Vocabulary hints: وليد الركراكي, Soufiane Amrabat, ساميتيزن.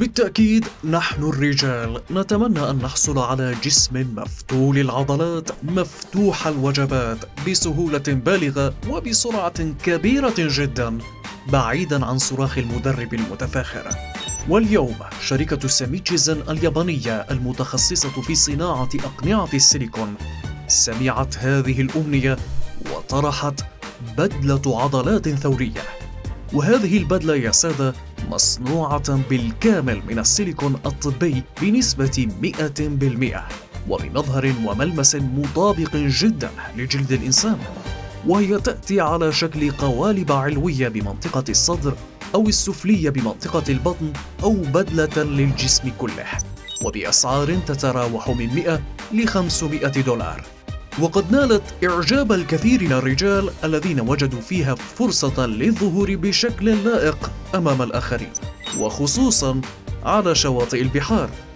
بالتأكيد نحن الرجال نتمنى أن نحصل على جسم مفتول العضلات مفتوح الوجبات بسهولة بالغة وبسرعة كبيرة جدا، بعيدا عن صراخ المدرب المتفاخر. واليوم شركة ساميتيزن اليابانية المتخصصة في صناعة أقنعة السيليكون سمعت هذه الأمنية وطرحت بدلة عضلات ثورية. وهذه البدلة يا سادة مصنوعة بالكامل من السيليكون الطبي بنسبة 100% وبمظهر وملمس مطابق جدا لجلد الإنسان، وهي تأتي على شكل قوالب علوية بمنطقة الصدر أو السفلية بمنطقة البطن أو بدلة للجسم كله، وبأسعار تتراوح من 100 ل 500 دولار. وقد نالت إعجاب الكثير من الرجال الذين وجدوا فيها فرصة للظهور بشكل لائق أمام الآخرين، وخصوصاً على شواطئ البحار.